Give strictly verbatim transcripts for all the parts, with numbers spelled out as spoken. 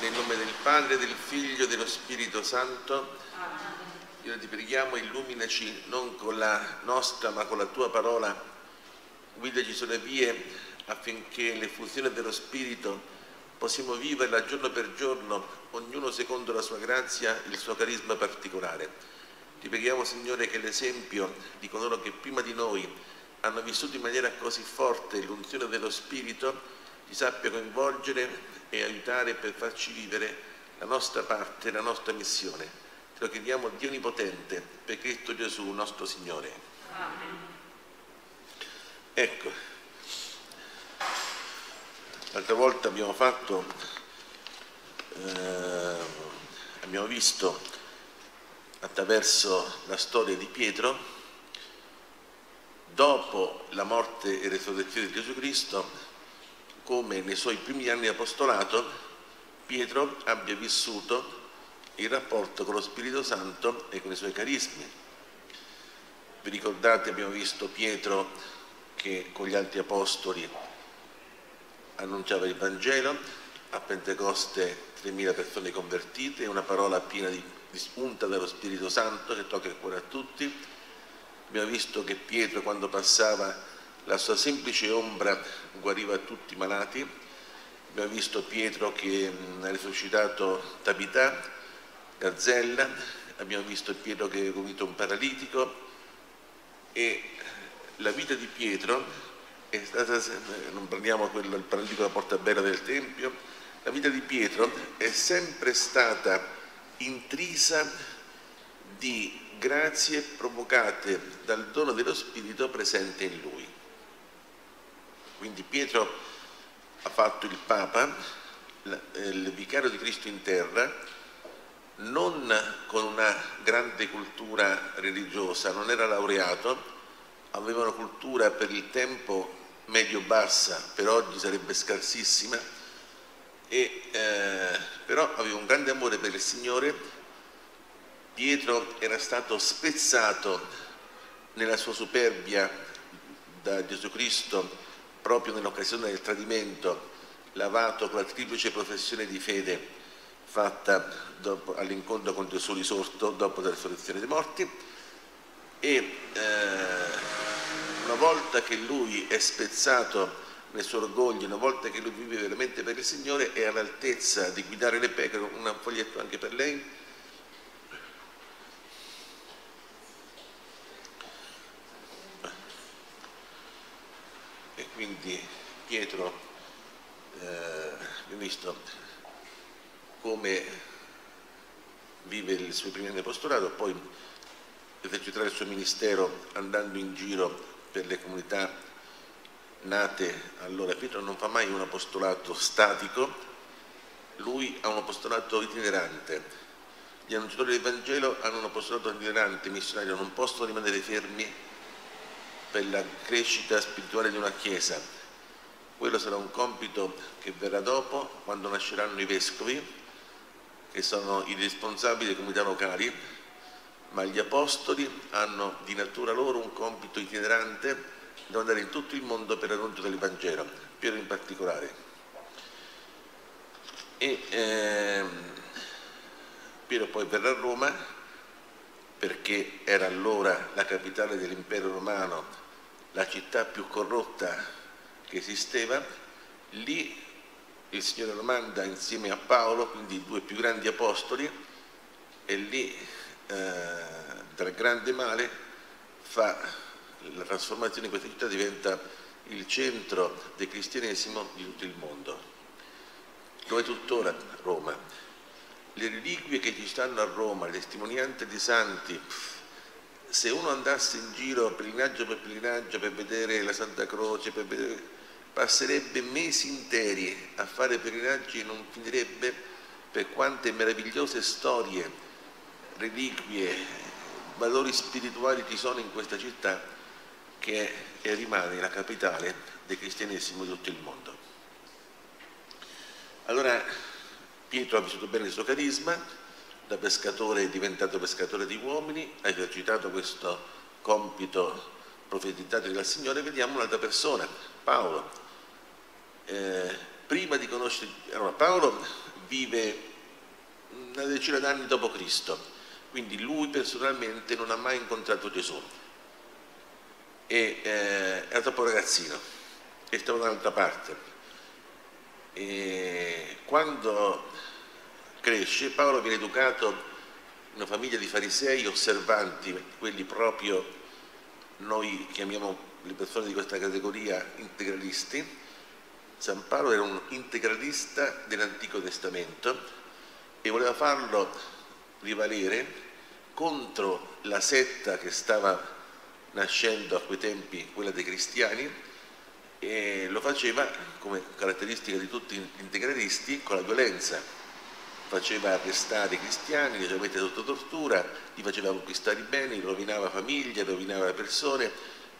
Nel nome del Padre, del Figlio e dello Spirito Santo, io ti preghiamo, illuminaci non con la nostra ma con la tua parola, guidaci sulle vie affinché l'effusione dello Spirito possiamo viverla giorno per giorno, ognuno secondo la sua grazia e il suo carisma particolare. Ti preghiamo, Signore, che l'esempio di coloro che prima di noi hanno vissuto in maniera così forte l'unzione dello Spirito ti sappia coinvolgere e aiutare per farci vivere la nostra parte, la nostra missione. Te lo chiediamo, Dio Onnipotente, per Cristo Gesù, nostro Signore. Amen. Ecco, l'altra volta abbiamo fatto, eh, abbiamo visto attraverso la storia di Pietro, dopo la morte e resurrezione di Gesù Cristo, come nei suoi primi anni di apostolato Pietro abbia vissuto il rapporto con lo Spirito Santo e con i suoi carismi. Vi ricordate, abbiamo visto Pietro che con gli altri apostoli annunciava il Vangelo, a Pentecoste tremila persone convertite, una parola piena di, di spunta dello Spirito Santo che tocca il cuore a tutti. Abbiamo visto che Pietro, quando passava, la sua semplice ombra guariva tutti i malati. Abbiamo visto Pietro che ha risuscitato Tabità, Gazzella, abbiamo visto Pietro che ha guarito un paralitico, e la vita di Pietro è stata, non prendiamo quello del paralitico della Porta Bella del Tempio, la vita di Pietro è sempre stata intrisa di grazie provocate dal dono dello Spirito presente in lui. Quindi Pietro ha fatto il Papa, il Vicario di Cristo in terra, non con una grande cultura religiosa, non era laureato, aveva una cultura per il tempo medio-bassa, per oggi sarebbe scarsissima, e, eh, però aveva un grande amore per il Signore. Pietro era stato spezzato nella sua superbia da Gesù Cristo, proprio nell'occasione del tradimento, lavato con la triplice professione di fede fatta all'incontro con Gesù risorto dopo la risurrezione dei morti. E eh, una volta che lui è spezzato nel suo orgoglio, una volta che lui vive veramente per il Signore, è all'altezza di guidare le pecore. Un foglietto anche per lei. Quindi Pietro, eh, abbiamo visto come vive il suo primo anno di apostolato, poi esercitare il suo ministero andando in giro per le comunità nate. Allora Pietro non fa mai un apostolato statico, lui ha un apostolato itinerante. Gli annunciatori del Vangelo hanno un apostolato itinerante, missionario, non possono rimanere fermi per la crescita spirituale di una Chiesa. Quello sarà un compito che verrà dopo, quando nasceranno i Vescovi, che sono i responsabili delle comunità locali, ma gli Apostoli hanno di natura loro un compito itinerante da andare in tutto il mondo per l'annuncio del Vangelo, Piero in particolare. E ehm, Piero poi verrà a Roma, perché era allora la capitale dell'impero romano, la città più corrotta che esisteva. Lì il Signore lo manda insieme a Paolo, quindi i due più grandi apostoli, e lì eh, dal grande male fa la trasformazione di questa città, diventa il centro del cristianesimo di tutto il mondo. Come tuttora Roma. Le reliquie che ci stanno a Roma, le testimonianze di santi, se uno andasse in giro pellegrinaggio per pellegrinaggio per vedere la Santa Croce, per vedere, passerebbe mesi interi a fare pellegrinaggi e non finirebbe, per quante meravigliose storie, reliquie, valori spirituali ci sono in questa città che è, rimane la capitale del cristianesimo di tutto il mondo. Allora Pietro ha vissuto bene il suo carisma, da pescatore è diventato pescatore di uomini, ha esercitato questo compito profetizzato dal Signore. Vediamo un'altra persona, Paolo. Eh, prima di conoscere... Allora, Paolo vive una decina d'anni dopo Cristo, quindi lui personalmente non ha mai incontrato Gesù e eh, era troppo ragazzino e stava da un'altra parte. E quando cresce, Paolo viene educato in una famiglia di farisei osservanti, quelli proprio noi chiamiamo le persone di questa categoria integralisti. San Paolo era un integralista dell'Antico Testamento e voleva farlo rivalere contro la setta che stava nascendo a quei tempi, quella dei cristiani, e lo faceva, come caratteristica di tutti gli integralisti, con la violenza. Faceva arrestare i cristiani, li faceva mettere sotto tortura, li faceva conquistare i beni, rovinava famiglie, rovinava persone,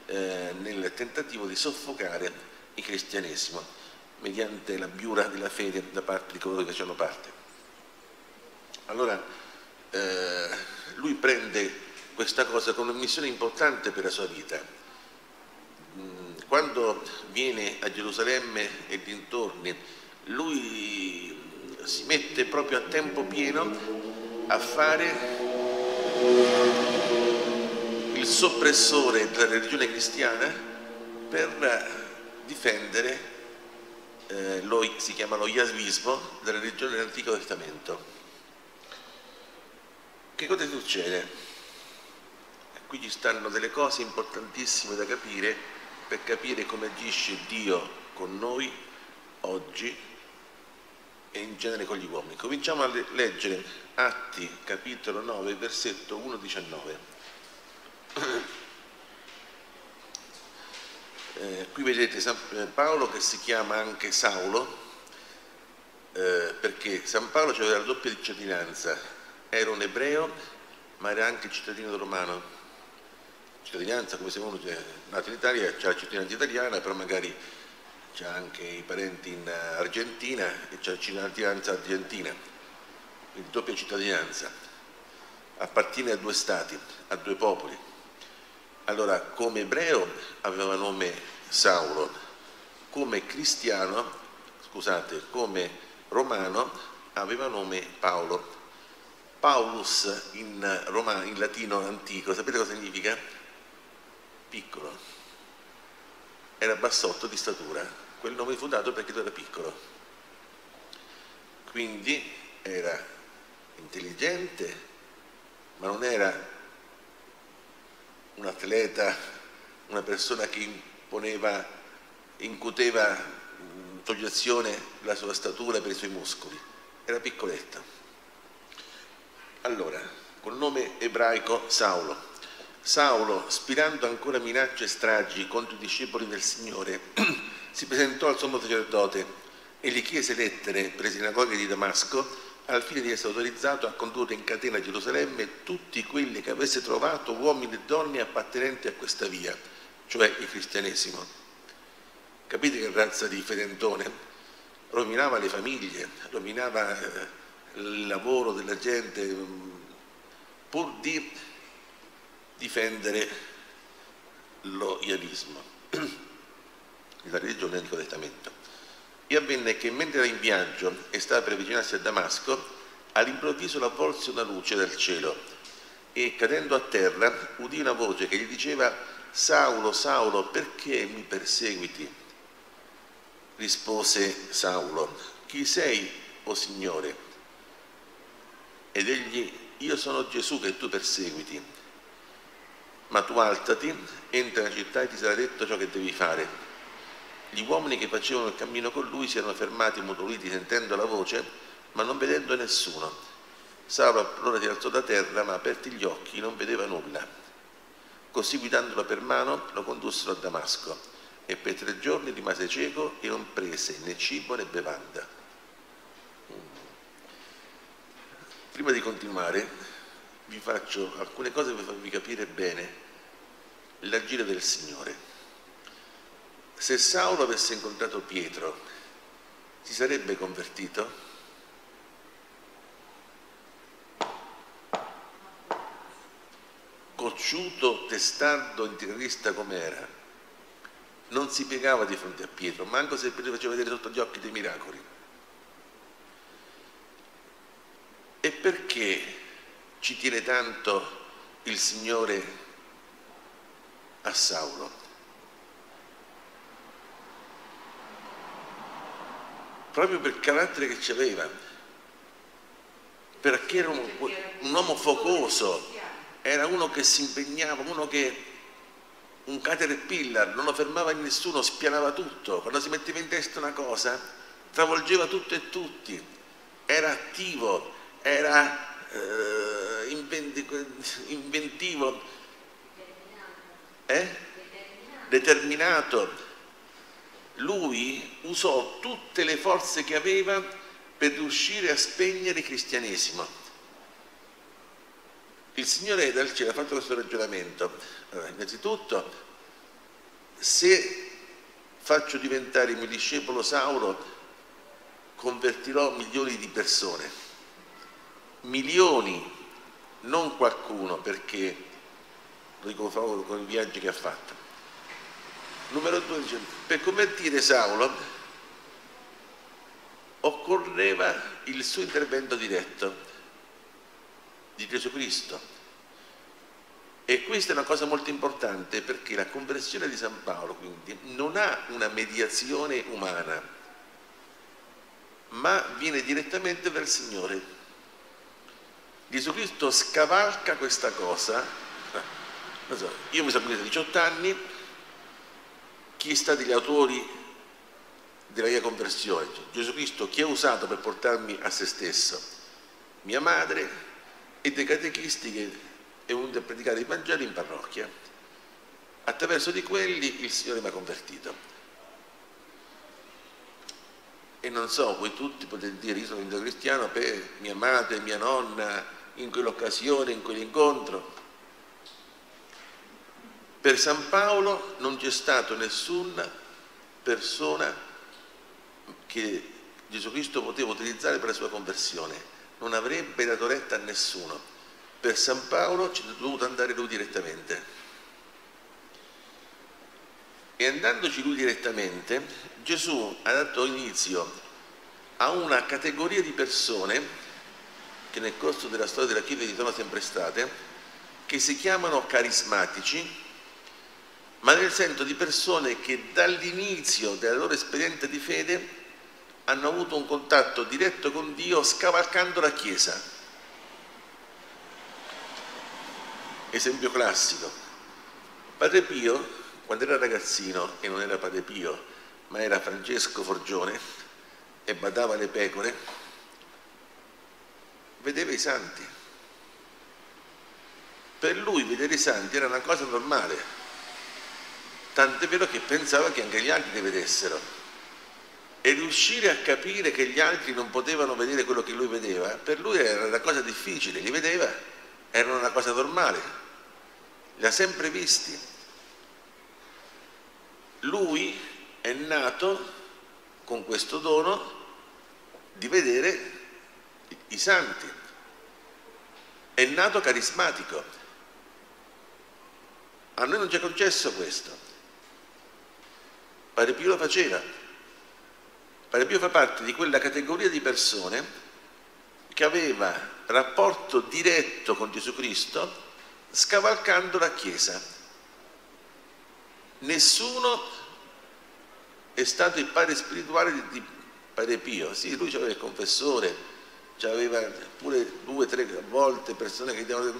eh, nel tentativo di soffocare il cristianesimo mediante la biura della fede da parte di coloro che facevano parte. Allora eh, lui prende questa cosa come una missione importante per la sua vita. Quando viene a Gerusalemme e dintorni, lui si mette proprio a tempo pieno a fare il soppressore della religione cristiana per difendere eh, lo, si chiama lo yasvismo della religione dell'Antico Testamento. Che cosa succede? Qui ci stanno delle cose importantissime da capire per capire come agisce Dio con noi oggi e in genere con gli uomini. Cominciamo a leggere Atti capitolo nove versetto uno diciannove. eh, qui vedete San Paolo che si chiama anche Saulo, eh, perché San Paolo aveva la doppia cittadinanza. Era un ebreo, ma era anche cittadino romano. Cittadinanza, come se uno è nato in Italia, c'è la cittadinanza italiana, però magari c'è anche i parenti in Argentina e c'è la cittadinanza argentina. Quindi doppia cittadinanza. Appartiene a due stati, a due popoli. Allora, come ebreo aveva nome Saulo, come cristiano, scusate, come romano aveva nome Paolo. Paulus in, romano, in latino antico, sapete cosa significa? Piccolo. Era bassotto di statura. Quel nome fu dato perché era piccolo. Quindi era intelligente, ma non era un atleta, una persona che imponeva, incuteva proiezione la sua statura per i suoi muscoli. Era piccoletto. Allora, col nome ebraico Saulo, Saulo, spirando ancora minacce e stragi contro i discepoli del Signore, si presentò al sommo sacerdote e gli chiese lettere per le sinagoghe di Damasco al fine di essere autorizzato a condurre in catena a Gerusalemme tutti quelli che avesse trovato, uomini e donne appartenenti a questa via, cioè il cristianesimo. Capite che razza di fedentone? Rovinava le famiglie, rovinava Eh, il lavoro della gente pur di difendere lo iavismo, la religione del Testamento. E avvenne che mentre era in viaggio e stava per avvicinarsi a Damasco, all'improvviso l'avvolse una luce dal cielo e cadendo a terra udì una voce che gli diceva: Saulo, Saulo, perché mi perseguiti? Rispose Saulo: Chi sei, o Signore? Ed egli: Io sono Gesù che tu perseguiti, ma tu alzati, entra nella città e ti sarà detto ciò che devi fare. Gli uomini che facevano il cammino con lui si erano fermati immutoliti sentendo la voce, ma non vedendo nessuno. Saulo allora si alzò da terra, ma aperti gli occhi non vedeva nulla. Così, guidandolo per mano, lo condussero a Damasco e per tre giorni rimase cieco e non prese né cibo né bevanda. Prima di continuare vi faccio alcune cose per farvi capire bene l'agire del Signore. Se Saulo avesse incontrato Pietro, si sarebbe convertito? Cocciuto, testardo, integralista com'era, non si piegava di fronte a Pietro, manco se Pietro faceva vedere sotto gli occhi dei miracoli. perché ci tiene tanto il Signore a Saulo? Proprio per il carattere che ci aveva, perché era un, un uomo focoso, era uno che si impegnava, uno che un caterpillar, non lo fermava nessuno, spianava tutto, quando si metteva in testa una cosa travolgeva tutto e tutti, era attivo, era eh, inventivo, eh? determinato. Lui usò tutte le forze che aveva per riuscire a spegnere il cristianesimo. Il Signore dal cielo ha fatto questo ragionamento. Allora, innanzitutto, se faccio diventare il mio discepolo Saulo, convertirò milioni di persone. Milioni, non qualcuno, perché lo dico con i viaggi che ha fatto. Numero due, dice, per convertire Saulo occorreva il suo intervento diretto di Gesù Cristo. E questa è una cosa molto importante, perché la conversione di San Paolo quindi non ha una mediazione umana, ma viene direttamente dal Signore. Gesù Cristo scavalca questa cosa. Non so, io mi sono convertito a diciotto anni. Chi è stato gli autori della mia conversione? Gesù Cristo, chi ha usato per portarmi a se stesso? Mia madre e dei catechisti che è venuto a predicare il Vangelo in parrocchia. Attraverso di quelli il Signore mi ha convertito. E non so, voi tutti potete dire, io sono diventato cristiano per mia madre, mia nonna, in quell'occasione, in quell'incontro. Per San Paolo non c'è stata nessuna persona che Gesù Cristo poteva utilizzare per la sua conversione. Non avrebbe dato retta a nessuno. Per San Paolo ci è dovuto andare lui direttamente. E andandoci lui direttamente, Gesù ha dato inizio a una categoria di persone che nel corso della storia della Chiesa ci sono sempre state, che si chiamano carismatici, ma nel senso di persone che dall'inizio della loro esperienza di fede hanno avuto un contatto diretto con Dio scavalcando la Chiesa. Esempio classico. Padre Pio, quando era ragazzino, e non era Padre Pio, ma era Francesco Forgione, e badava le pecore, vedeva i santi. Per lui vedere i santi era una cosa normale. Tant'è vero che pensava che anche gli altri le vedessero. E riuscire a capire che gli altri non potevano vedere quello che lui vedeva, per lui era una cosa difficile, li vedeva, era una cosa normale, li ha sempre visti. Lui è nato con questo dono di vedere i santi, è nato carismatico. A noi non ci è concesso questo. Padre Pio lo faceva. Padre Pio fa parte di quella categoria di persone che aveva rapporto diretto con Gesù Cristo scavalcando la Chiesa. Nessuno è stato il padre spirituale di Padre Pio. Sì, lui aveva il confessore, aveva pure due o tre volte persone che davano,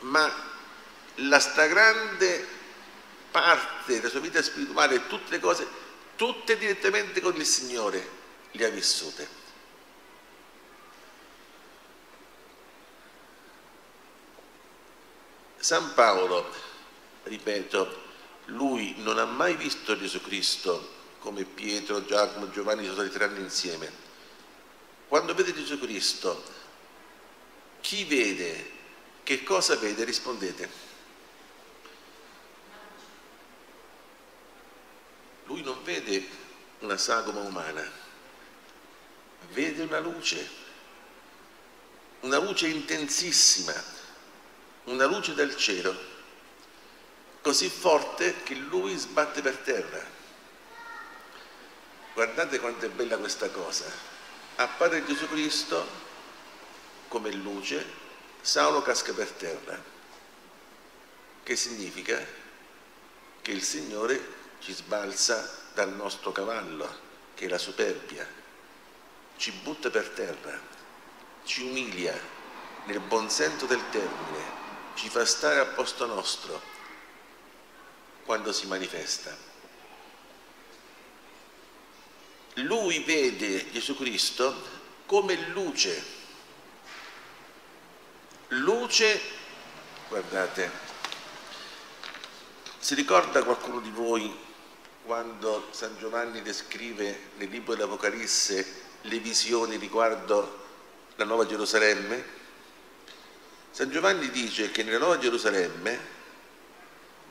ma la stragrande parte della sua vita spirituale, tutte le cose, tutte direttamente con il Signore le ha vissute. San Paolo, ripeto, lui non ha mai visto Gesù Cristo come Pietro, Giacomo, Giovanni sono stati tre anni insieme. Quando vede Gesù Cristo, chi vede, che cosa vede, rispondete. Lui non vede una sagoma umana, vede una luce, una luce intensissima, una luce dal cielo, così forte che lui sbatte per terra. Guardate quanto è bella questa cosa. Appare Gesù Cristo come luce, Saulo casca per terra, che significa che il Signore ci sbalza dal nostro cavallo, che è la superbia, ci butta per terra, ci umilia nel buon senso del termine, ci fa stare a posto nostro quando si manifesta. Lui vede Gesù Cristo come luce, luce, guardate, si ricorda qualcuno di voi quando San Giovanni descrive nel libro dell'Apocalisse le visioni riguardo la Nuova Gerusalemme? San Giovanni dice che nella Nuova Gerusalemme,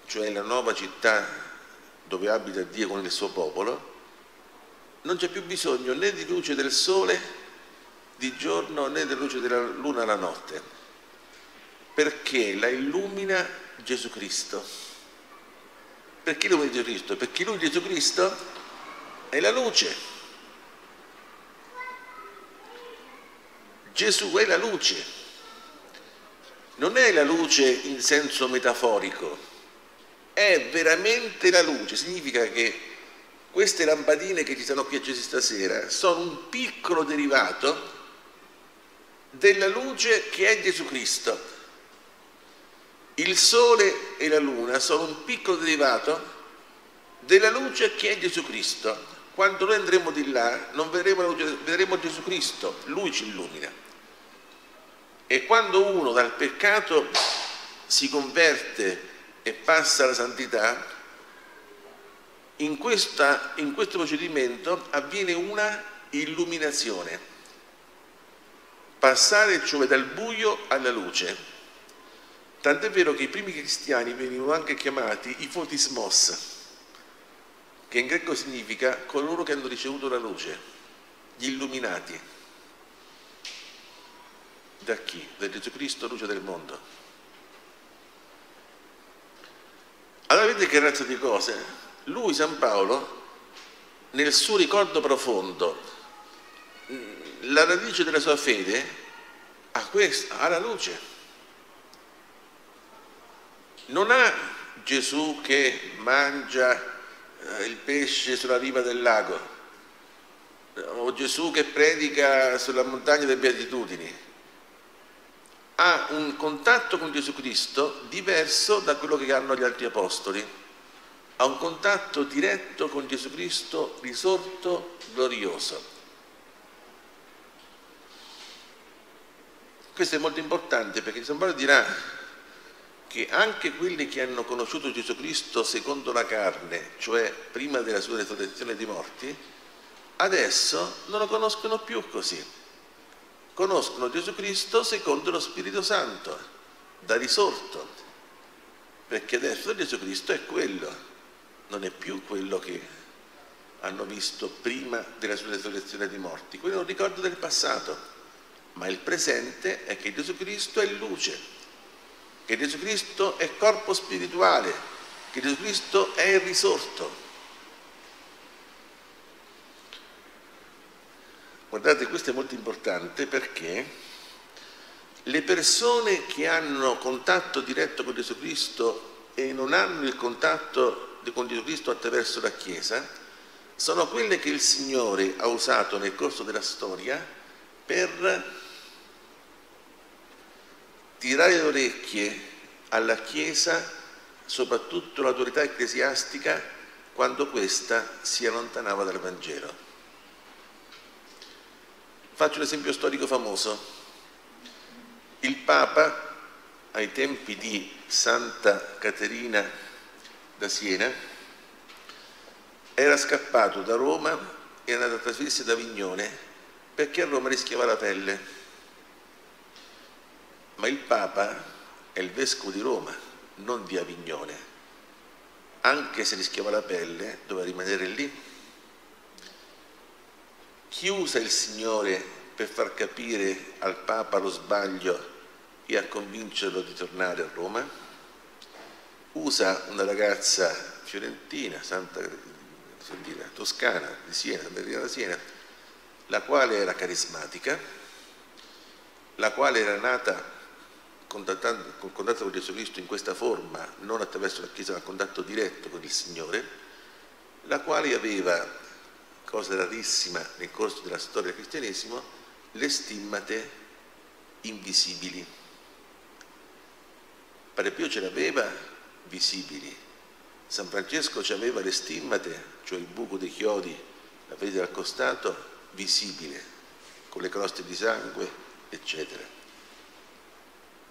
cioè la nuova città dove abita Dio con il suo popolo, non c'è più bisogno né di luce del sole di giorno né della luce della luna la notte, perché la illumina Gesù Cristo. Perché illumina Gesù Cristo? Perché lui Gesù Cristo è la luce. Gesù è la luce. Non è la luce in senso metaforico, è veramente la luce. Significa che queste lampadine che ci stanno qui accese stasera sono un piccolo derivato della luce che è Gesù Cristo. Il sole e la luna sono un piccolo derivato della luce che è Gesù Cristo. Quando noi andremo di là non vedremo la luce, vedremo Gesù Cristo, Lui ci illumina. E quando uno dal peccato si converte e passa alla santità, in, questa, in questo procedimento avviene una illuminazione, passare cioè dal buio alla luce. Tant'è vero che i primi cristiani venivano anche chiamati i photismos, che in greco significa coloro che hanno ricevuto la luce, gli illuminati. Da chi? Da Gesù Cristo, luce del mondo. Allora vedete che razza di cose? Lui, San Paolo, nel suo ricordo profondo, la radice della sua fede ha questo, ha la luce. Non ha Gesù che mangia il pesce sulla riva del lago, o Gesù che predica sulla montagna delle beatitudini. Ha un contatto con Gesù Cristo diverso da quello che hanno gli altri apostoli. Ha un contatto diretto con Gesù Cristo risorto, glorioso. Questo è molto importante, perché San Paolo dirà che anche quelli che hanno conosciuto Gesù Cristo secondo la carne, cioè prima della sua resurrezione dei morti, adesso non lo conoscono più così. Conoscono Gesù Cristo secondo lo Spirito Santo, da risorto, perché adesso Gesù Cristo è quello, non è più quello che hanno visto prima della sua resurrezione dei morti. Quello è un ricordo del passato, ma il presente è che Gesù Cristo è luce, che Gesù Cristo è corpo spirituale, che Gesù Cristo è il risorto. Guardate, questo è molto importante, perché le persone che hanno contatto diretto con Gesù Cristo e non hanno il contatto con Gesù Cristo attraverso la Chiesa sono quelle che il Signore ha usato nel corso della storia per tirare le orecchie alla Chiesa, soprattutto l'autorità ecclesiastica, quando questa si allontanava dal Vangelo. Faccio un esempio storico famoso. Il Papa, ai tempi di Santa Caterina da Siena, era scappato da Roma e era andato a trasferirsi ad Avignone, perché a Roma rischiava la pelle. Ma il Papa è il Vescovo di Roma, non di Avignone. Anche se rischiava la pelle, doveva rimanere lì. Chi usa il Signore per far capire al Papa lo sbaglio e a convincerlo di tornare a Roma? Usa una ragazza fiorentina, Santa Caterina, toscana, di Siena, Santa Caterina da Siena, la quale era carismatica, la quale era nata contattando, con contatto con Gesù Cristo in questa forma, non attraverso la Chiesa ma a contatto diretto con il Signore, la quale aveva, cosa rarissima nel corso della storia del cristianesimo, le stimmate invisibili. Padre Pio ce l'aveva visibili, San Francesco ce l'aveva le stimmate, cioè il buco dei chiodi, la ferita al costato, visibile, con le croste di sangue, eccetera.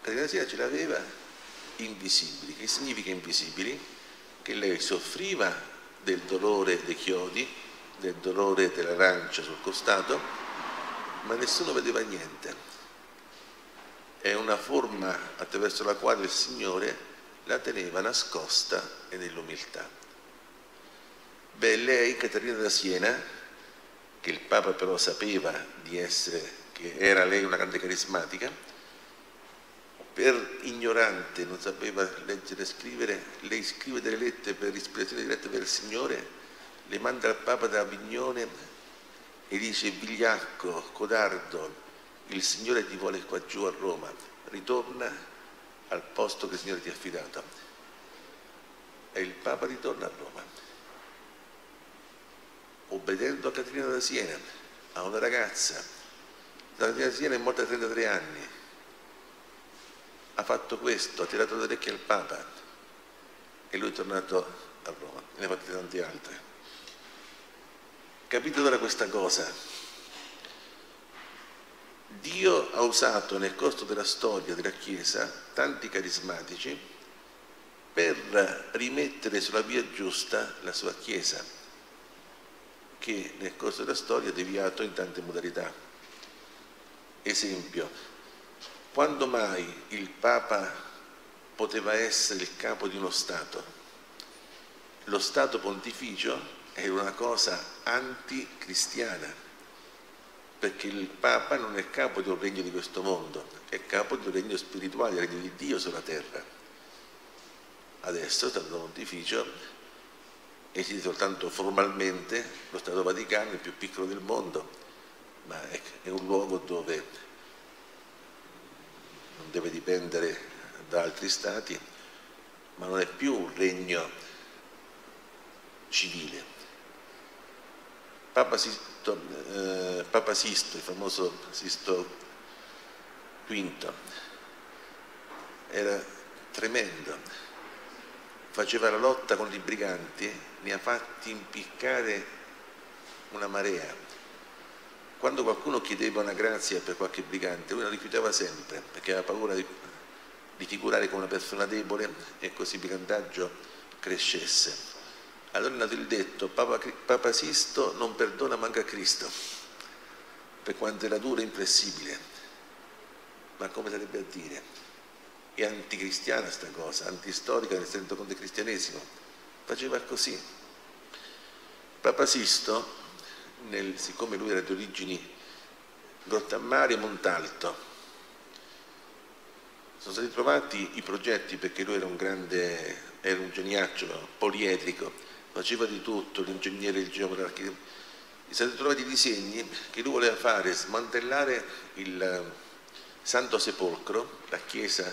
Caterina da Siena ce l'aveva invisibili. Che significa invisibili? Che lei soffriva del dolore dei chiodi, del dolore dell'arancia sul costato, ma nessuno vedeva niente. È una forma attraverso la quale il Signore la teneva nascosta e nell'umiltà. Beh, lei, Caterina da Siena, che il Papa però sapeva di essere, che era lei una grande carismatica, per ignorante, non sapeva leggere e scrivere, lei scrive delle lettere per ispirazione diretta per il Signore, le manda al Papa da Avignone e dice: vigliacco, codardo, il Signore ti vuole qua giù a Roma, ritorna al posto che il Signore ti ha affidato. E il Papa ritorna a Roma, obbedendo a Caterina da Siena, a una ragazza. Caterina da Siena è morta a trentatré anni. Ha fatto questo, ha tirato le orecchie al Papa e lui è tornato a Roma, ne ha fatte tante altre. Capite ora questa cosa? Dio ha usato nel corso della storia della Chiesa tanti carismatici per rimettere sulla via giusta la sua Chiesa, che nel corso della storia ha deviato in tante modalità. Esempio. Quando mai il Papa poteva essere il capo di uno Stato? Lo Stato pontificio era una cosa anticristiana, perché il Papa non è capo di un regno di questo mondo, è capo di un regno spirituale, il regno di Dio sulla terra. Adesso lo Stato pontificio esiste soltanto formalmente, lo Stato Vaticano è il più piccolo del mondo, ma è un luogo dove non deve dipendere da altri stati, ma non è più un regno civile. Papa Sisto, eh, Papa Sisto, il famoso Sisto quinto, era tremendo, faceva la lotta con i briganti, ne ha fatti impiccare una marea. Quando qualcuno chiedeva una grazia per qualche brigante, lui la rifiutava sempre, perché aveva paura di, di figurare come una persona debole e così il brigantaggio crescesse. Allora è nato il detto: Papa, Papa Sisto non perdona manca Cristo, per quanto era duro e inflessibile. Ma come sarebbe a dire? È anticristiana sta cosa, antistorica nel senso contro il cristianesimo. Faceva così. Papa Sisto, Nel, siccome lui era di origini Grottammare e Montalto, sono stati trovati i progetti, perché lui era un grande, era un geniaccio poliedrico, faceva di tutto, l'ingegnere, il geografo. Sono stati trovati i disegni che lui voleva fare, smantellare il Santo Sepolcro, la chiesa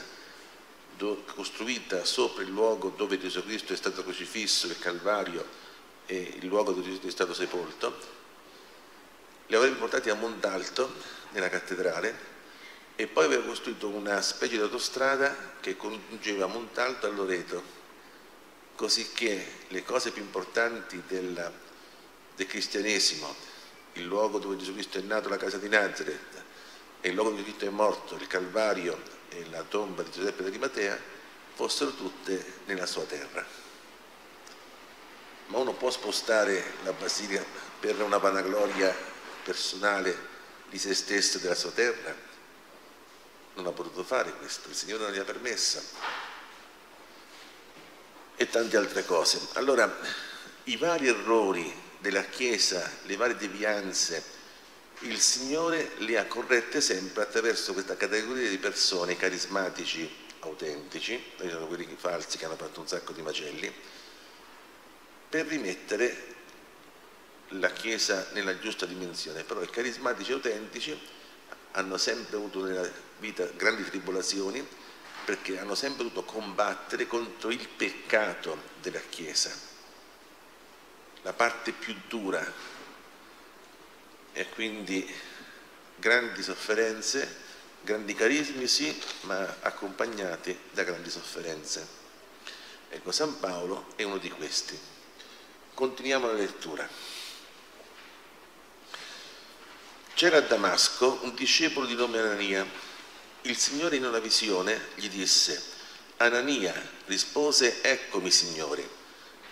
do, costruita sopra il luogo dove Gesù Cristo è stato crocifisso, il Calvario e il luogo dove Gesù è stato sepolto. Li aveva portati a Montalto, nella cattedrale, e poi aveva costruito una specie di autostrada che congiungeva Montalto a Loreto, così che le cose più importanti del, del cristianesimo, il luogo dove Gesù Cristo è nato, la casa di Nazareth, e il luogo dove Cristo è morto, il Calvario e la tomba di Giuseppe d'Arimatea, fossero tutte nella sua terra. Ma uno può spostare la basilica per una vanagloria personale di se stesso, della sua terra? Non ha potuto fare questo, il Signore non gli ha permesso, e tante altre cose. Allora, i vari errori della Chiesa, le varie devianze, il Signore le ha corrette sempre attraverso questa categoria di persone, carismatici autentici, noi sono quelli falsi che hanno fatto un sacco di macelli, per rimettere la Chiesa nella giusta dimensione. Però i carismatici autentici hanno sempre avuto nella vita grandi tribolazioni, perché hanno sempre dovuto combattere contro il peccato della Chiesa. La parte più dura, e quindi grandi sofferenze, grandi carismi sì, ma accompagnati da grandi sofferenze. Ecco, San Paolo è uno di questi. Continuiamo la lettura. C'era a Damasco un discepolo di nome Anania. Il Signore in una visione gli disse: Anania. Rispose: Eccomi, Signore.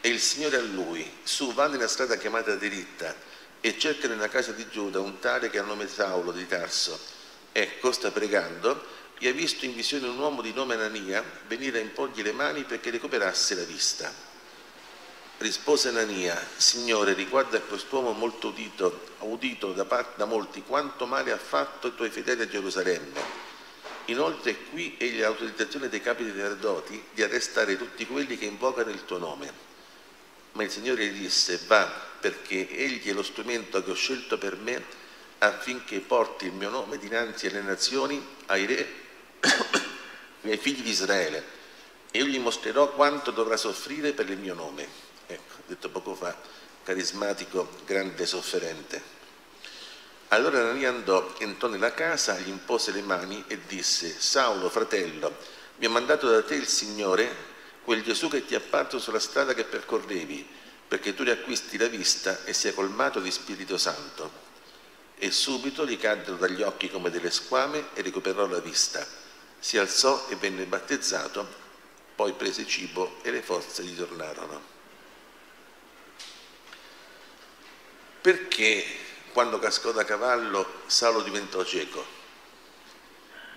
E il Signore a lui: Su, va nella strada chiamata diritta e cerca nella casa di Giuda un tale che ha nome Saulo di Tarso. Ecco, sta pregando e ha visto in visione un uomo di nome Anania venire a imporgli le mani perché recuperasse la vista. Rispose Anania: Signore, riguarda a quest'uomo molto udito, udito da parte da molti quanto male ha fatto i tuoi fedeli a Gerusalemme. Inoltre qui è l'autorizzazione dei capi dei Sacerdoti di arrestare tutti quelli che invocano il tuo nome. Ma il Signore gli disse: va, perché egli è lo strumento che ho scelto per me affinché porti il mio nome dinanzi alle nazioni, ai re e ai figli di Israele. E io gli mostrerò quanto dovrà soffrire per il mio nome. Ecco, detto poco fa, carismatico, grande sofferente. Allora Anania andò, entrò nella casa, gli impose le mani e disse: Saulo, fratello, mi ha mandato da te il Signore, quel Gesù che ti è apparso sulla strada che percorrevi, perché tu riacquisti la vista e sia colmato di Spirito Santo. E subito gli caddero dagli occhi come delle squame e recuperò la vista. Si alzò e venne battezzato, poi prese cibo e le forze gli tornarono. Perché quando cascò da cavallo Saulo diventò cieco?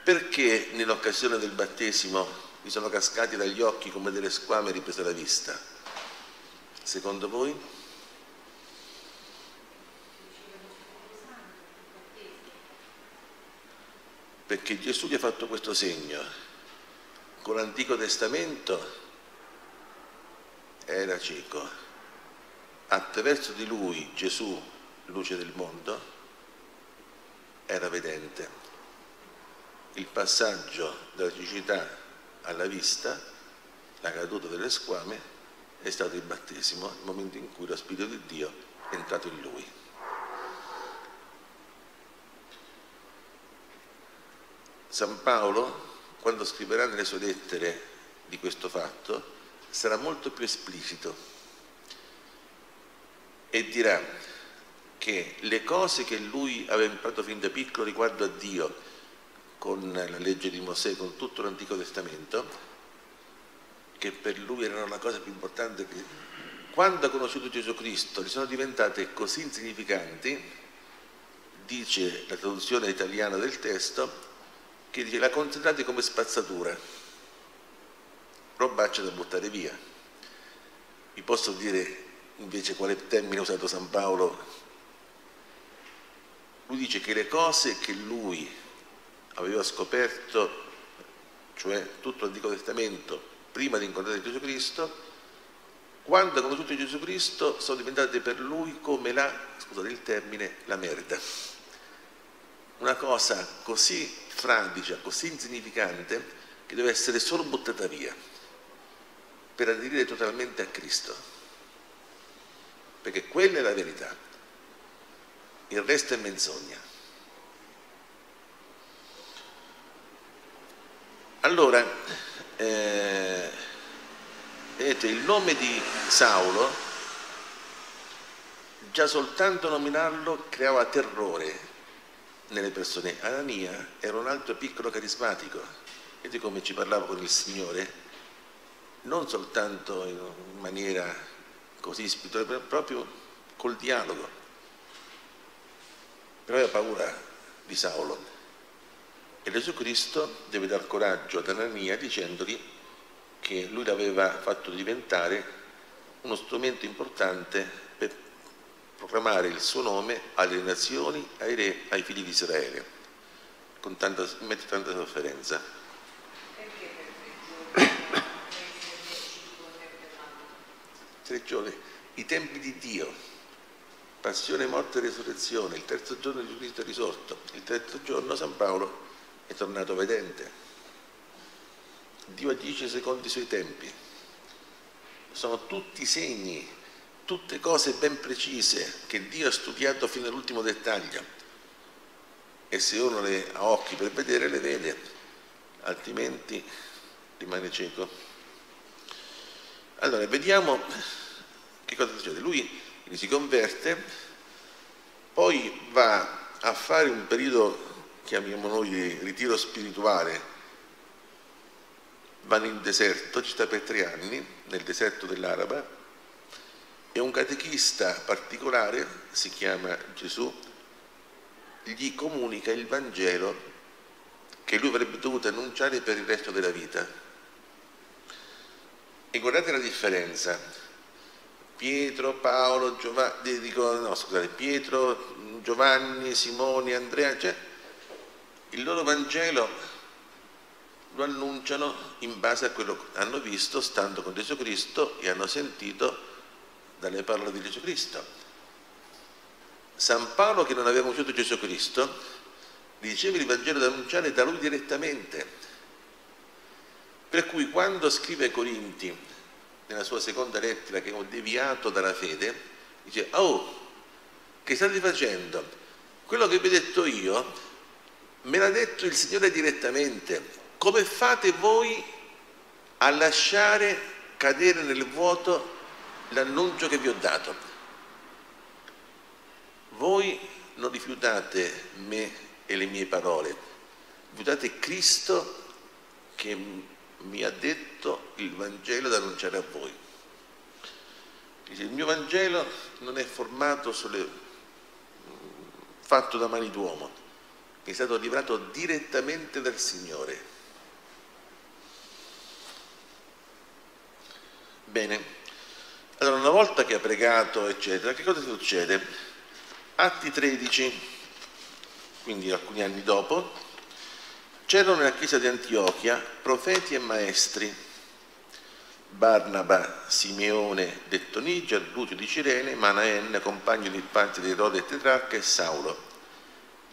Perché nell'occasione del battesimo gli sono cascati dagli occhi come delle squame e riprese la vista? Secondo voi? Perché Gesù gli ha fatto questo segno. Con l'Antico Testamento era cieco. Attraverso di lui, Gesù, luce del mondo, era vedente. Il passaggio dalla cecità alla vista, la caduta delle squame, è stato il battesimo, il momento in cui lo Spirito di Dio è entrato in lui. San Paolo, quando scriverà nelle sue lettere di questo fatto, sarà molto più esplicito. E dirà che le cose che lui aveva imparato fin da piccolo riguardo a Dio, con la legge di Mosè, con tutto l'Antico Testamento, che per lui erano la cosa più importante, che quando ha conosciuto Gesù Cristo gli sono diventate così insignificanti, dice la traduzione italiana del testo, che dice, la considerate come spazzatura, robaccia da buttare via. Vi posso dire invece quale termine ha usato San Paolo? Lui dice che le cose che lui aveva scoperto, cioè tutto l'Antico Testamento, prima di incontrare Gesù Cristo, quando ha conosciuto Gesù Cristo sono diventate per lui come la, scusate il termine, la merda. Una cosa così fradicia, così insignificante, che deve essere solo buttata via per aderire totalmente a Cristo. Perché quella è la verità, il resto è menzogna. Allora, eh, vedete, il nome di Saulo, già soltanto nominarlo creava terrore nelle persone. Anania era un altro piccolo carismatico, vedete come ci parlava con il Signore, non soltanto in maniera così spirituale, proprio col dialogo. Però aveva paura di Saulo. E Gesù Cristo deve dar coraggio ad Anania dicendogli che lui l'aveva fatto diventare uno strumento importante per proclamare il suo nome alle nazioni, ai re, ai figli di Israele, con tanta, tanta sofferenza. Tre giorni, i tempi di Dio, passione, morte e resurrezione, il terzo giorno Gesù Cristo è risorto, il terzo giorno San Paolo è tornato vedente. Dio agisce secondo i suoi tempi. Sono tutti segni, tutte cose ben precise che Dio ha studiato fino all'ultimo dettaglio. E se uno le ha occhi per vedere, le vede, altrimenti rimane cieco. Allora, vediamo che cosa succede. Lui si converte, poi va a fare un periodo, chiamiamo noi, di ritiro spirituale. Va nel deserto, ci sta per tre anni, nel deserto dell'Araba, e un catechista particolare, si chiama Gesù, gli comunica il Vangelo che lui avrebbe dovuto annunciare per il resto della vita. E guardate la differenza. Pietro, Paolo, Giovanni, dico, no, scusate, Pietro, Giovanni, Simone, Andrea, cioè, il loro Vangelo lo annunciano in base a quello che hanno visto stando con Gesù Cristo e hanno sentito dalle parole di Gesù Cristo. San Paolo, che non aveva conosciuto Gesù Cristo, riceve il Vangelo da annunciare da lui direttamente. Per cui quando scrive ai Corinti, nella sua seconda lettera, che è un deviato dalla fede, dice: oh, che state facendo? Quello che vi ho detto io me l'ha detto il Signore direttamente. Come fate voi a lasciare cadere nel vuoto l'annuncio che vi ho dato? Voi non rifiutate me e le mie parole, rifiutate Cristo che mi ha detto il Vangelo da annunciare a voi. Il mio Vangelo non è formato sulle, fatto da mani d'uomo, è stato liberato direttamente dal Signore. Bene, allora una volta che ha pregato, eccetera, che cosa succede? Atti tredici, quindi alcuni anni dopo, c'erano nella chiesa di Antiochia profeti e maestri: Barnaba, Simeone, detto Niger, Lucio di Cirene, Manaen, compagno di infanzia di Erode e Tetrarca, e Saulo.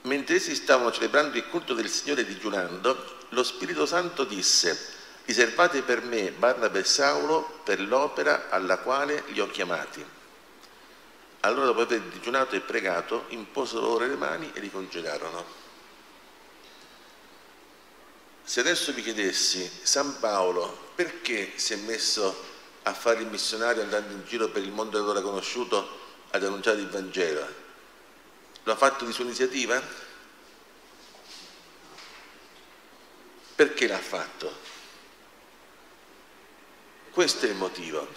Mentre essi stavano celebrando il culto del Signore e digiunando, lo Spirito Santo disse: riservate per me Barnaba e Saulo per l'opera alla quale li ho chiamati. Allora, dopo aver digiunato e pregato, imposero loro le mani e li congedarono. Se adesso vi chiedessi: San Paolo perché si è messo a fare il missionario andando in giro per il mondo che era conosciuto ad annunciare il Vangelo? Lo ha fatto di sua iniziativa? Perché l'ha fatto? Questo è il motivo,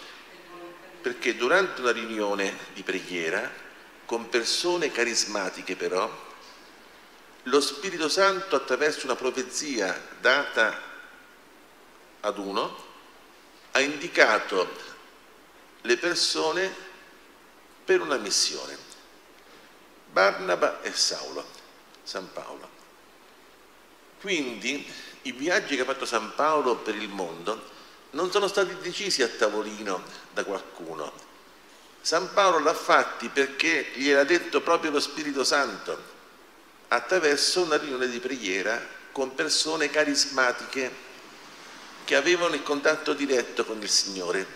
perché durante una riunione di preghiera con persone carismatiche, però, lo Spirito Santo, attraverso una profezia data ad uno, ha indicato le persone per una missione: Barnaba e Saulo, San Paolo. Quindi i viaggi che ha fatto San Paolo per il mondo non sono stati decisi a tavolino da qualcuno. San Paolo l'ha fatti perché gliel'ha detto proprio lo Spirito Santo, attraverso una riunione di preghiera con persone carismatiche che avevano il contatto diretto con il Signore.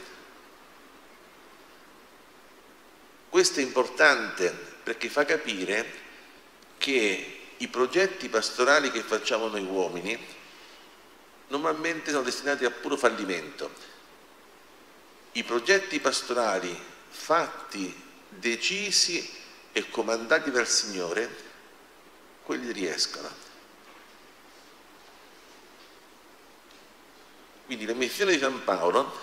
Questo è importante perché fa capire che i progetti pastorali che facciamo noi uomini normalmente sono destinati a puro fallimento. I progetti pastorali fatti, decisi e comandati dal Signore, quelli riescono. Quindi la missione di San Paolo,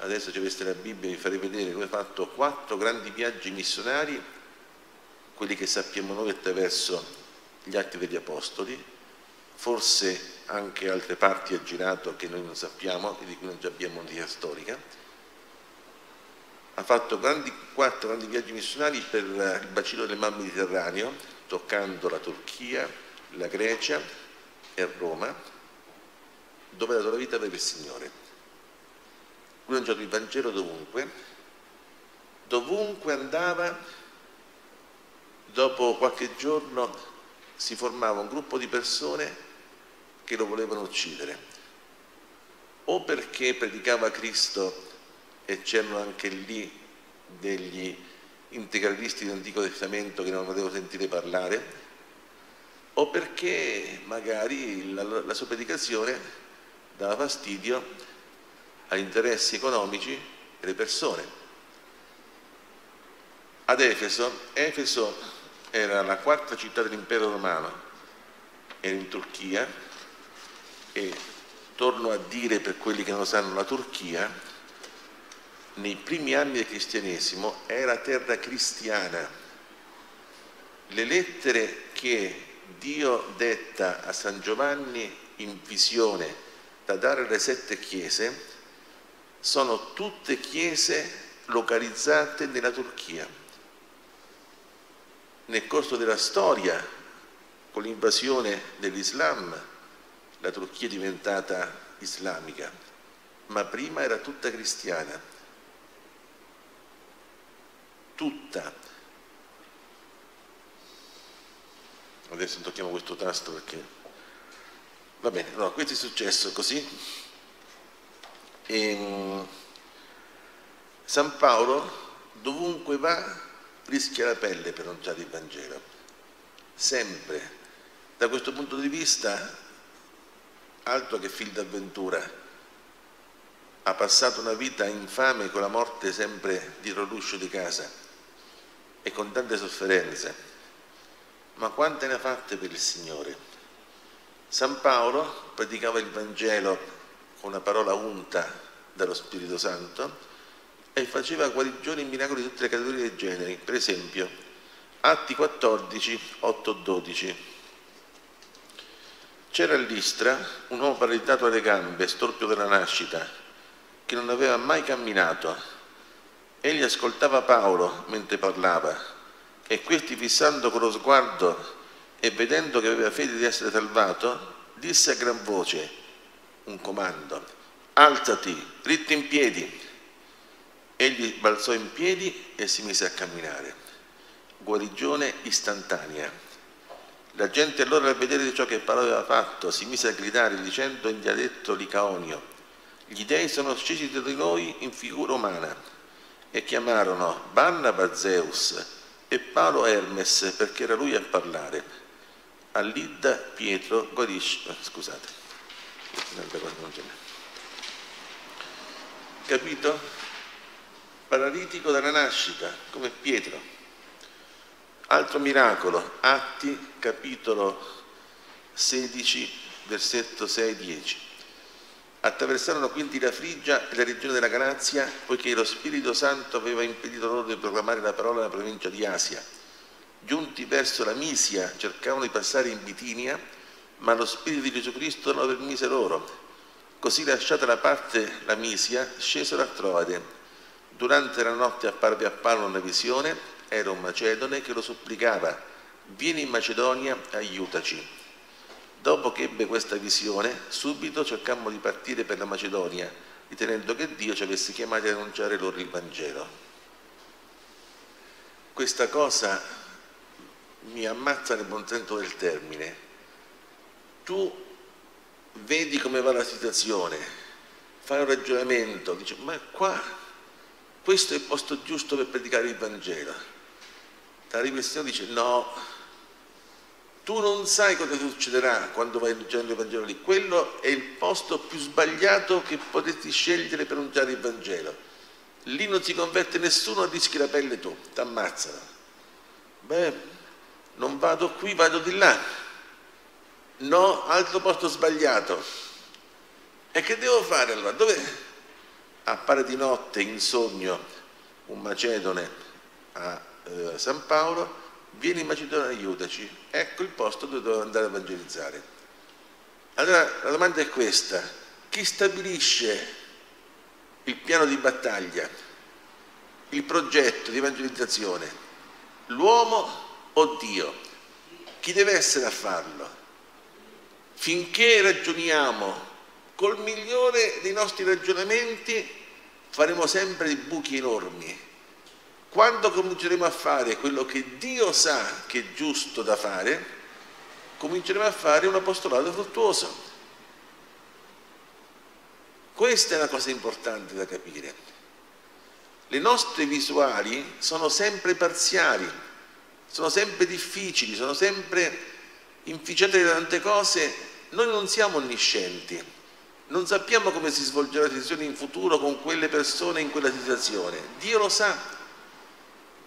adesso ci aveste la Bibbia vi farei vedere come ha fatto quattro grandi viaggi missionari, quelli che sappiamo noi attraverso gli Atti degli Apostoli. Forse anche altre parti ha girato che noi non sappiamo e di cui non abbiamo un'idea storica. Ha fatto grandi, quattro grandi viaggi missionari per il bacino del Mar Mediterraneo, toccando la Turchia, la Grecia e Roma, dove ha dato la vita per il Signore. Lui ha lanciato il Vangelo dovunque, Dovunque andava, dopo qualche giorno si formava un gruppo di persone che lo volevano uccidere, o perché predicava Cristo e c'erano anche lì degli integralisti dell'Antico Testamento che non potevo sentire parlare, o perché magari la, la sua predicazione dava fastidio agli interessi economici delle persone. Ad Efeso, Efeso era la quarta città dell'impero romano, era in Turchia, e torno a dire per quelli che non lo sanno, la Turchia nei primi anni del cristianesimo era terra cristiana. Le lettere che Dio detta a San Giovanni in visione da dare alle sette chiese sono tutte chiese localizzate nella Turchia. Nel corso della storia, con l'invasione dell'Islam, la Turchia è diventata islamica, ma prima era tutta cristiana, tutta. Adesso tocchiamo questo tasto perché va bene. No, questo è successo così. E San Paolo dovunque va rischia la pelle per annunciare il Vangelo, sempre. Da questo punto di vista, altro che film d'avventura, ha passato una vita infame con la morte sempre dietro l'uscio di casa e con tante sofferenze. Ma quante ne ha fatte per il Signore? San Paolo predicava il Vangelo con una parola unta dallo Spirito Santo e faceva guarigioni e miracoli di tutte le categorie dei generi. Per esempio, Atti quattordici, otto dodici. C'era a Listra un uomo paralizzato alle gambe, storpio dalla nascita, che non aveva mai camminato. Egli ascoltava Paolo mentre parlava, e questi, fissando con lo sguardo e vedendo che aveva fede di essere salvato, disse a gran voce un comando: alzati, dritto in piedi. Egli balzò in piedi e si mise a camminare. Guarigione istantanea. La gente allora, al vedere ciò che Paolo aveva fatto, si mise a gridare dicendo in dialetto licaonio: gli dei sono scesi da noi in figura umana. E chiamarono Barnaba Zeus e Paolo Hermes, perché era lui a parlare. A Lidda Pietro guarisce, scusate, non ce n'è. Capito? Paralitico dalla nascita, come Pietro. Altro miracolo, Atti capitolo sedici, versetto sei dieci. Attraversarono quindi la Frigia e la regione della Galazia, poiché lo Spirito Santo aveva impedito loro di proclamare la parola nella provincia di Asia. Giunti verso la Misia, cercavano di passare in Bitinia, ma lo Spirito di Gesù Cristo non lo permise loro. Così, lasciata da parte la Misia, scesero a Troade. Durante la notte apparve a Paolo una visione: era un macedone che lo supplicava: vieni in Macedonia, aiutaci. Dopo che ebbe questa visione, subito cercammo di partire per la Macedonia, ritenendo che Dio ci avesse chiamati ad annunciare loro il Vangelo. Questa cosa mi ammazza nel buon senso del termine. Tu vedi come va la situazione, fai un ragionamento, dici: ma qua, questo è il posto giusto per predicare il Vangelo. La riflessione dice: no. Tu non sai cosa succederà quando vai a annunciare il Vangelo lì. Quello è il posto più sbagliato che potresti scegliere per annunciare il Vangelo. Lì non si converte nessuno, rischi la pelle tu, ti ammazzano. Beh, non vado qui, vado di là. No, altro posto sbagliato. E che devo fare allora? Dove? Appare di notte, in sogno, un macedone a eh, San Paolo: vieni in Macedonia, aiutaci. Ecco il posto dove dovevo andare a evangelizzare. Allora la domanda è questa: chi stabilisce il piano di battaglia, il progetto di evangelizzazione? L'uomo o Dio? Chi deve essere a farlo? Finché ragioniamo col migliore dei nostri ragionamenti faremo sempre dei buchi enormi. Quando cominceremo a fare quello che Dio sa che è giusto da fare, cominceremo a fare un apostolato fruttuoso. Questa è una cosa importante da capire. Le nostre visuali sono sempre parziali, sono sempre difficili, sono sempre inficiate da tante cose. Noi non siamo onniscienti, non sappiamo come si svolgerà la situazione in futuro con quelle persone in quella situazione. Dio lo sa.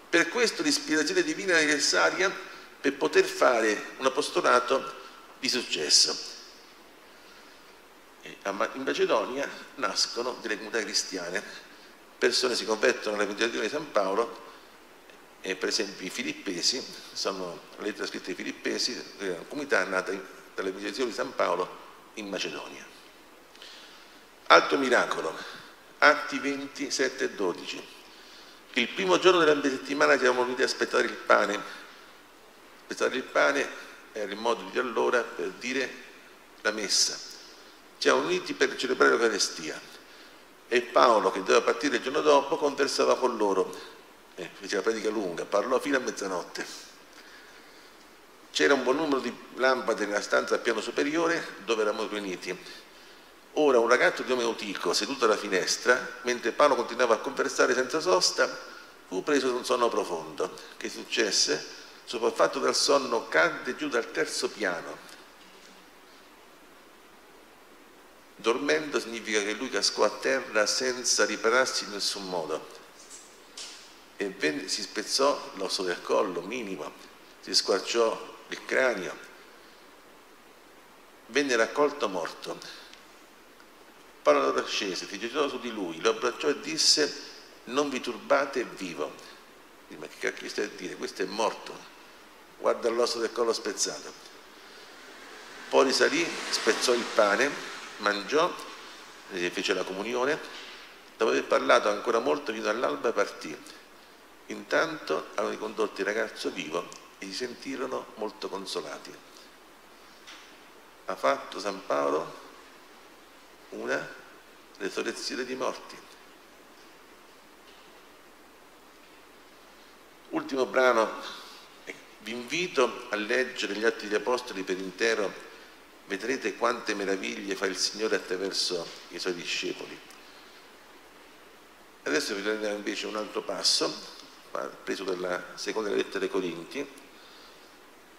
Per questo l'ispirazione divina è necessaria per poter fare un apostolato di successo. In Macedonia nascono delle comunità cristiane, persone si convertono all'Evangelo di San Paolo, e per esempio i Filippesi, sono la lettera scritta ai Filippesi, una comunità nata dall'Evangelo di San Paolo in Macedonia. Altro miracolo, Atti venti, sette e dodici. Il primo giorno della settimana ci eravamo venuti a aspettare il pane. Aspettare il pane era il modo di allora per dire la messa. Ci siamo uniti per celebrare l'Eucaristia e Paolo, che doveva partire il giorno dopo, conversava con loro, eh, fece la predica lunga, parlò fino a mezzanotte. C'era un buon numero di lampade nella stanza al piano superiore dove eravamo riuniti. Ora un ragazzo di nome Eutico, seduto alla finestra, mentre Paolo continuava a conversare senza sosta, fu preso da un sonno profondo. Che successe? Sopraffatto dal sonno, cadde giù dal terzo piano. Dormendo significa che lui cascò a terra senza ripararsi in nessun modo e venne, si spezzò l'osso del collo minimo, si squarciò il cranio, venne raccolto morto. Paolo allora scese, si gettò su di lui, lo abbracciò e disse: non vi turbate, è vivo. Dì, ma che cacchio stai a dire, questo è morto, guarda l'osso del collo spezzato. Poi risalì, spezzò il pane, mangiò, fece la comunione. Dopo aver parlato ancora molto, fino all'alba partì. Intanto hanno ricondotto il ragazzo vivo e si sentirono molto consolati. Ha fatto San Paolo una resurrezione dei morti. Ultimo brano, vi invito a leggere gli Atti degli Apostoli per intero. Vedrete quante meraviglie fa il Signore attraverso i Suoi discepoli. Adesso vi prendiamo invece un altro passo, preso dalla seconda lettera ai Corinti,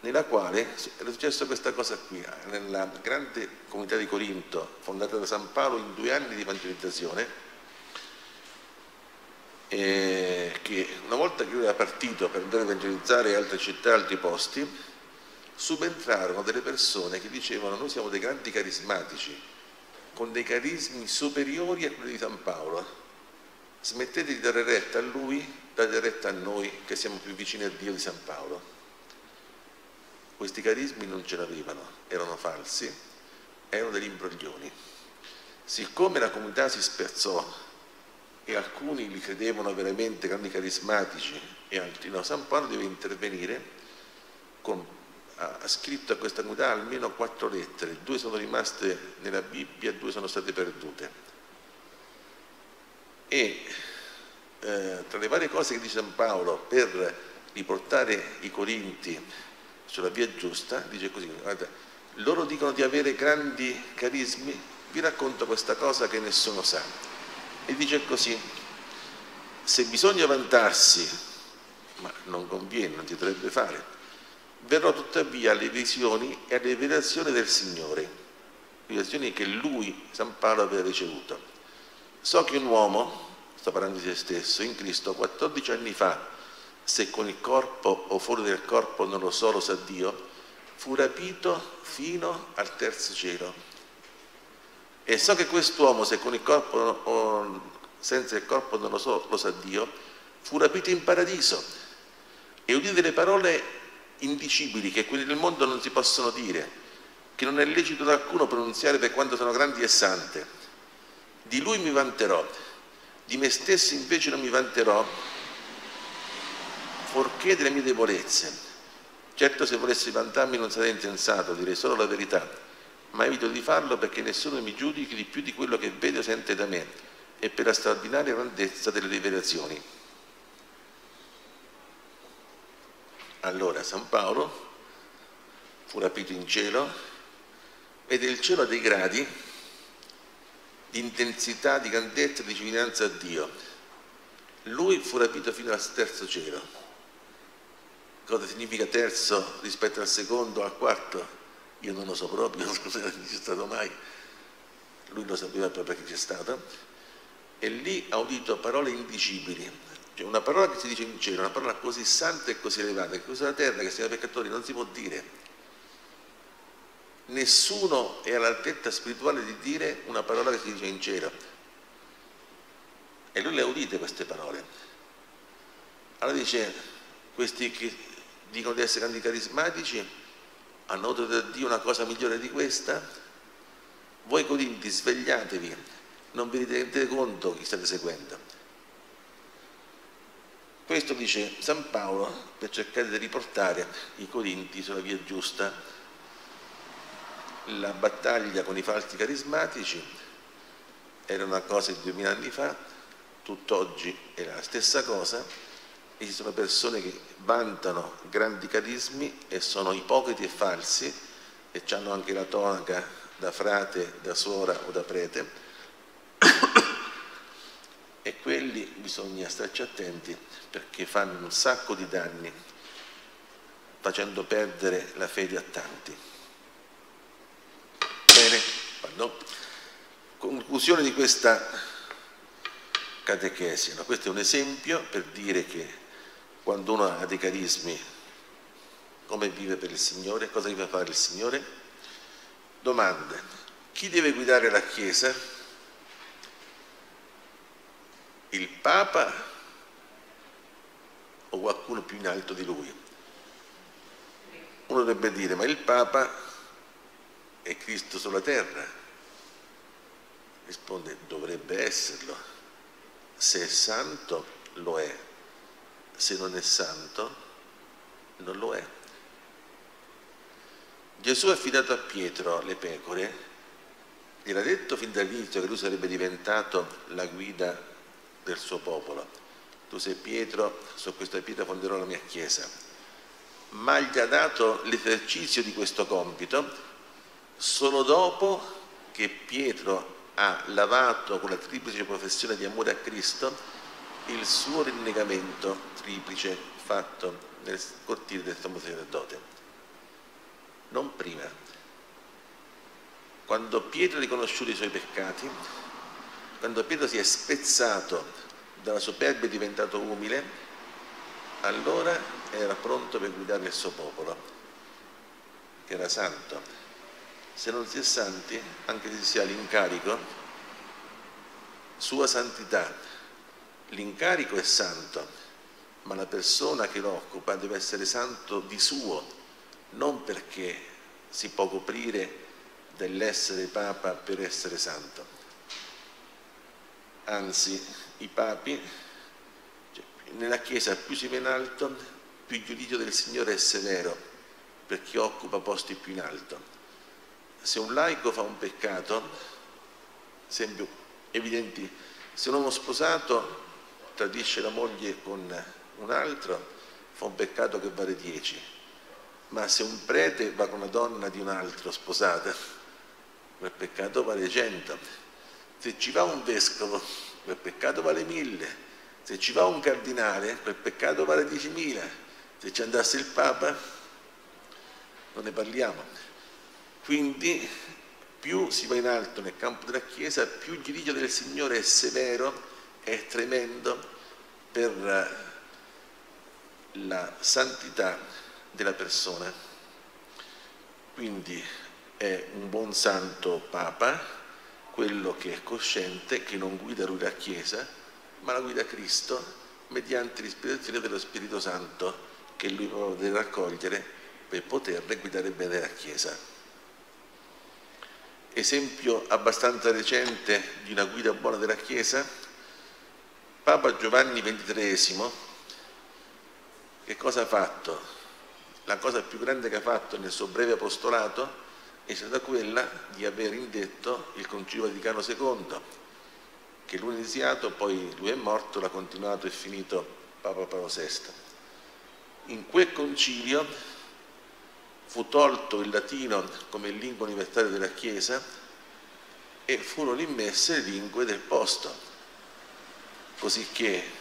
nella quale era successa questa cosa qui. Nella grande comunità di Corinto, fondata da San Paolo in due anni di evangelizzazione, eh, che una volta che lui era partito per andare a evangelizzare altre città, altri posti, subentrarono delle persone che dicevano: noi siamo dei grandi carismatici, con dei carismi superiori a quelli di San Paolo, smettete di dare retta a lui, date retta a noi che siamo più vicini a Dio di San Paolo. Questi carismi non ce l'avevano, erano falsi, erano degli imbroglioni. Siccome la comunità si spezzò e alcuni li credevano veramente grandi carismatici e altri no, San Paolo deve intervenire con ha scritto a questa comunità almeno quattro lettere, due sono rimaste nella Bibbia, due sono state perdute. E eh, tra le varie cose che dice San Paolo per riportare i Corinti sulla via giusta, dice così: guarda, loro dicono di avere grandi carismi, vi racconto questa cosa che nessuno sa. E dice così: se bisogna vantarsi, ma non conviene, non si dovrebbe fare, verrò tuttavia alle visioni e alle rivelazioni del Signore, rivelazioni che lui, San Paolo, aveva ricevuto. So che un uomo, sto parlando di se stesso, in Cristo, quattordici anni fa, se con il corpo o fuori del corpo non lo so, lo sa Dio, fu rapito fino al terzo cielo. E so che quest'uomo, se con il corpo o senza il corpo non lo so, lo sa Dio, fu rapito in paradiso. E udì delle parole indicibili che quelli del mondo non si possono dire, che non è lecito ad alcuno pronunziare per quanto sono grandi e sante. Di lui mi vanterò, di me stesso invece non mi vanterò, fuorché delle mie debolezze. Certo, se volessi vantarmi non sarei insensato, direi solo la verità, ma evito di farlo perché nessuno mi giudichi di più di quello che vede o sente da me, e per la straordinaria grandezza delle rivelazioni. Allora San Paolo fu rapito in cielo, ed il cielo ha dei gradi di intensità, di grandezza, di vicinanza a Dio. Lui fu rapito fino al terzo cielo. Cosa significa terzo rispetto al secondo, al quarto? Io non lo so proprio, non so se c'è stato mai. Lui lo sapeva proprio perché c'è stato. E lì ha udito parole indicibili. Cioè una parola che si dice in cielo, una parola così santa e così elevata, che sulla terra, che siamo peccatori, non si può dire. Nessuno è all'altezza spirituale di dire una parola che si dice in cielo. E lui le ha udite queste parole. Allora dice, questi che dicono di essere grandi carismatici, hanno avuto da Dio una cosa migliore di questa? Voi Corinti, svegliatevi, non vi rendete conto chi state seguendo. Questo dice San Paolo per cercare di riportare i Corinti sulla via giusta. La battaglia con i falsi carismatici era una cosa di duemila anni fa, tutt'oggi è la stessa cosa. Esistono persone che vantano grandi carismi e sono ipocriti e falsi e hanno anche la tonaca da frate, da suora o da prete e quelli bisogna starci attenti perché fanno un sacco di danni facendo perdere la fede a tanti. No. Conclusione di questa catechesi, no? Questo è un esempio per dire che quando uno ha dei carismi, come vive per il Signore, cosa deve fare il Signore? Domande: chi deve guidare la Chiesa? Il Papa o qualcuno più in alto di lui? Uno dovrebbe dire, ma il Papa è Cristo sulla terra? Risponde, dovrebbe esserlo. Se è santo, lo è. Se non è santo, non lo è. Gesù ha affidato a Pietro le pecore. Gliel'ha detto fin dall'inizio che lui sarebbe diventato la guida del suo popolo. Tu sei Pietro, su questa pietra fonderò la mia Chiesa. Ma gli ha dato l'esercizio di questo compito solo dopo che Pietro ha lavato con la triplice professione di amore a Cristo il suo rinnegamento triplice fatto nel cortile del sommo sacerdote. Non prima. Quando Pietro ha riconosciuto i suoi peccati, quando Pietro si è spezzato dalla superbia e diventato umile, allora era pronto per guidare il suo popolo, che era santo. Se non si è santi, anche se si ha l'incarico, sua santità, l'incarico è santo, ma la persona che lo occupa deve essere santo di suo, non perché si può coprire dell'essere Papa per essere santo. Anzi, i Papi, cioè, nella Chiesa più si va in alto, più il giudizio del Signore è severo, perché occupa posti più in alto. Se un laico fa un peccato, esempio evidenti, se un uomo sposato tradisce la moglie con un altro, fa un peccato che vale dieci, ma se un prete va con una donna di un altro sposata, quel peccato vale cento, se ci va un vescovo, quel peccato vale mille, se ci va un cardinale, quel peccato vale diecimila, se ci andasse il Papa, non ne parliamo. Quindi più si va in alto nel campo della Chiesa, più il giudizio del Signore è severo, è tremendo per la santità della persona. Quindi è un buon santo Papa, quello che è cosciente, che non guida lui la Chiesa, ma la guida Cristo mediante l'ispirazione dello Spirito Santo che lui proprio deve raccogliere per poter guidare bene la Chiesa. Esempio abbastanza recente di una guida buona della Chiesa, Papa Giovanni ventitreesimo, che cosa ha fatto? La cosa più grande che ha fatto nel suo breve apostolato è stata quella di aver indetto il Concilio Vaticano secondo, che lui ha iniziato, poi lui è morto, l'ha continuato e finito Papa Paolo sesto. in quel concilio fu tolto il latino come lingua universale della Chiesa e furono immesse le lingue del posto, cosicché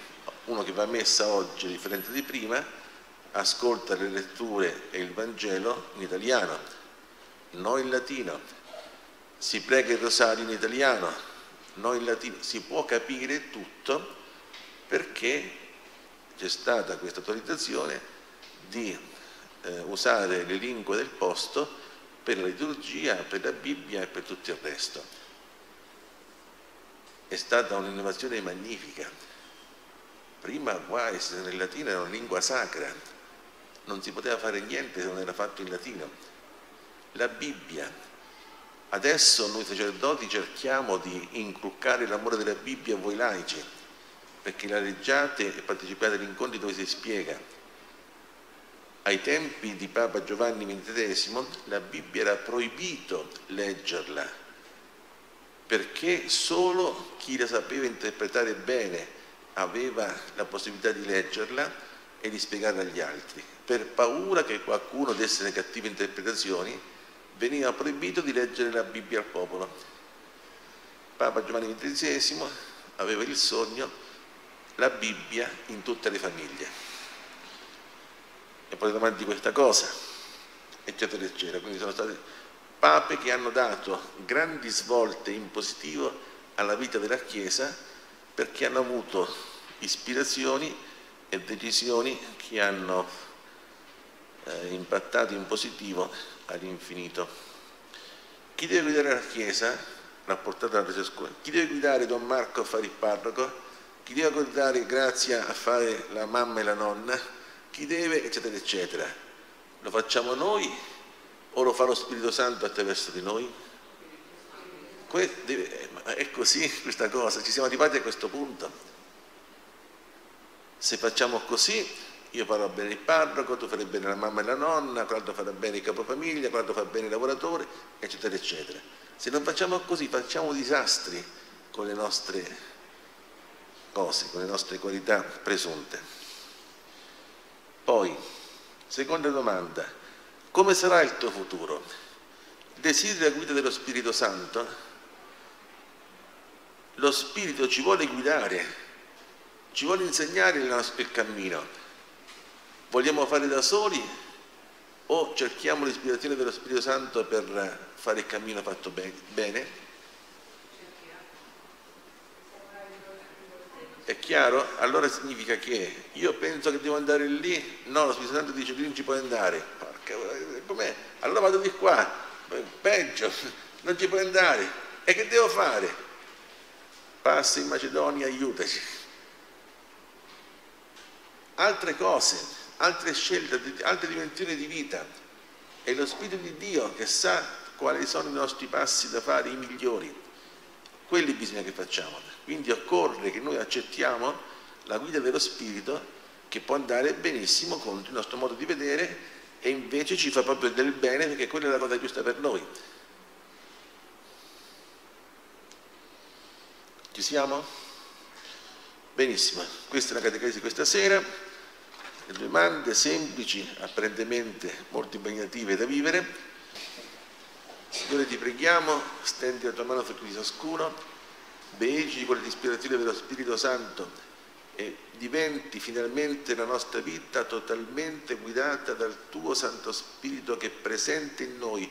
uno che va messa oggi differente di prima ascolta le letture e il Vangelo in italiano, non in latino, si prega il rosario in italiano, non in latino, si può capire tutto perché c'è stata questa autorizzazione di eh, usare le lingue del posto per la liturgia, per la Bibbia e per tutto il resto. È stata un'innovazione magnifica. Prima guai se nel latino era una lingua sacra, non si poteva fare niente se non era fatto in latino. La Bibbia. Adesso noi sacerdoti cerchiamo di inculcare l'amore della Bibbia a voi laici, perché la leggiate e partecipate agli incontri dove si spiega. Ai tempi di Papa Giovanni ventitreesimo la Bibbia era proibito leggerla, perché solo chi la sapeva interpretare bene aveva la possibilità di leggerla e di spiegarla agli altri. Per paura che qualcuno desse le cattive interpretazioni, veniva proibito di leggere la Bibbia al popolo. Papa Giovanni ventitreesimo aveva il sogno: la Bibbia in tutte le famiglie. E poi davanti a questa cosa, eccetera eccetera. Quindi sono stati pape che hanno dato grandi svolte in positivo alla vita della Chiesa, perché hanno avuto ispirazioni e decisioni che hanno eh, impattato in positivo all'infinito. Chi deve guidare la Chiesa, rapportata da ciascuno, chi deve guidare Don Marco a fare il parroco, chi deve guardare Grazia a fare la mamma e la nonna, chi deve, eccetera, eccetera. Lo facciamo noi o lo fa lo Spirito Santo attraverso di noi? Que deve, è così questa cosa, ci siamo arrivati a questo punto. Se facciamo così, io farò bene il parroco, tu farai bene la mamma e la nonna, quell'altro farà bene il capofamiglia, quell'altro farà bene il lavoratore, eccetera, eccetera. Se non facciamo così, facciamo disastri con le nostre cose, con le nostre qualità presunte. Poi, seconda domanda: come sarà il tuo futuro? Desideri la guida dello Spirito Santo? Lo Spirito ci vuole guidare, ci vuole insegnare il, nostro, il cammino. Vogliamo fare da soli o cerchiamo l'ispirazione dello Spirito Santo per fare il cammino fatto bene? È chiaro? Allora significa che io penso che devo andare lì, no, lo Spirito Santo dice che lì non ci puoi andare. Porca, com'è? Allora vado di qua, peggio, non ci puoi andare. E che devo fare? Passa in Macedonia, aiutaci. Altre cose, altre scelte, altre dimensioni di vita. È lo Spirito di Dio che sa quali sono i nostri passi da fare, i migliori. Quelli bisogna che facciamo. Quindi occorre che noi accettiamo la guida dello Spirito, che può andare benissimo contro il nostro modo di vedere e invece ci fa proprio del bene, perché quella è la cosa giusta per noi. Ci siamo? Benissimo. Questa è la catechesi di questa sera. Le domande semplici, apparentemente molto impegnative da vivere. Signore, ti preghiamo, stendi la tua mano su di ciascuno, benefici con l'ispirazione dello Spirito Santo e diventi finalmente la nostra vita totalmente guidata dal tuo Santo Spirito, che presente in noi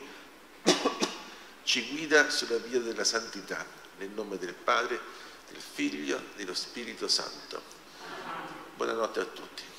ci guida sulla via della santità. Nel nome del Padre, del Figlio e dello Spirito Santo. Buonanotte a tutti.